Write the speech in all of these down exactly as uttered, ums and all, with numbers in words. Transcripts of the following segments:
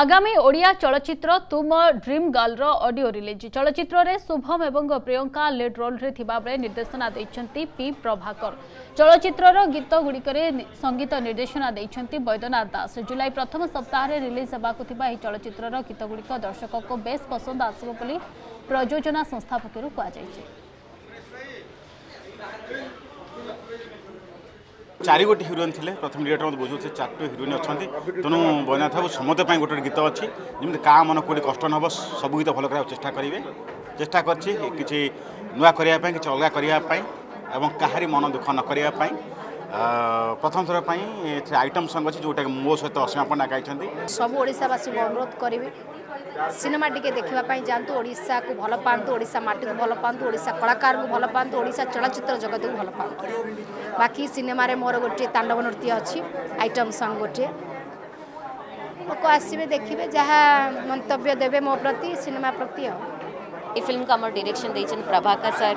आगामी ओडिया चलचित्र तुम ड्रीम गर्ल रो ऑडियो रिलीज चलचित्र रे शुभम एवं प्रियंका लीड रोल रे थिबा बळे निर्देशना दैछंती पी प्रभाकर। चलचित्र रो गीत गुडिक रे संगीत निर्देशना दैछंती बैद्यनाथ दास। जुलाई प्रथम सप्ताह रे रिलीज हेबाकु थिबा एही चलचित्र रो गीत गुडिक दर्शक को बेस पसंद आसबो बोली प्रयोजना संस्था पक्षरु कहा जायछि। चार गोटे हिरोइन थे प्रथम डेट मत बुझे चारोटे हिरोइन अच्छा तेणु बैद्यनाथ बाबू समस्त गोटे गीत अच्छी जमी का मन कोई कष्ट न हो सब गीत भल कर चेषा करेंगे चेषा कर नुआ करने कि अलग करने कहारी मन दुख न करने प्रथम थर पर आइटम सॉन्ग अच्छी जोटा मो सहित असीमा पंडा गाई सब ओडिशावासी को अनुरोध करेंगे सिनेमा टिके देखापी जातु ओडिशा को भल पातु ओडिशा माटी को भल पातु ओडिशा कलाकार को भल पातु ओडिशा चलचित्र जगत को भल पातु। बाकी सिनेमा रे मोर गोटे तांडव नृत्य अच्छी आइटम सॉन्ग गोटे लोक आसबे देखिए जहाँ मंतव्य देवे मो प्रति सिनेमा प्रति। ये फिल्म को आम डायरेक्शन दे प्रभाकर सर,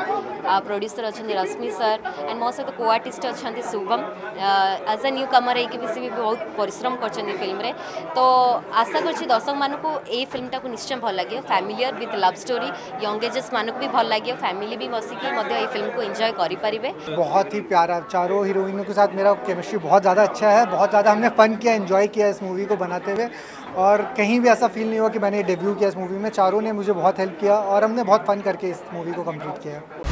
प्रोड्यूसर अच्छा रश्मि सर एंड मो सहित को आर्टिस्ट अच्छा Shubham. As a newcomer होगी भी सी भी बहुत परिश्रम कर फिल्म रे तो आशा कर दर्शक मानू ये फिल्म टाक निश्चय भल लगे familiar with love story young ages मानक भी भल लगे फैमिली भी बसिकी ये फिल्म को एंजॉय कर पारे। बहुत ही प्यारा चारों हीरोइनों के साथ मेरा केमिस्ट्री बहुत ज़्यादा अच्छा है, बहुत ज़्यादा हमने फन किया एंजॉय किया इस मूवी को बनाते हुए और कहीं भी ऐसा फील नहीं हुआ कि मैंने डेब्यू किया इस मूवी में। चारों ने मुझे बहुत हेल्प किया और हमने बहुत फन करके इस मूवी को कंप्लीट किया।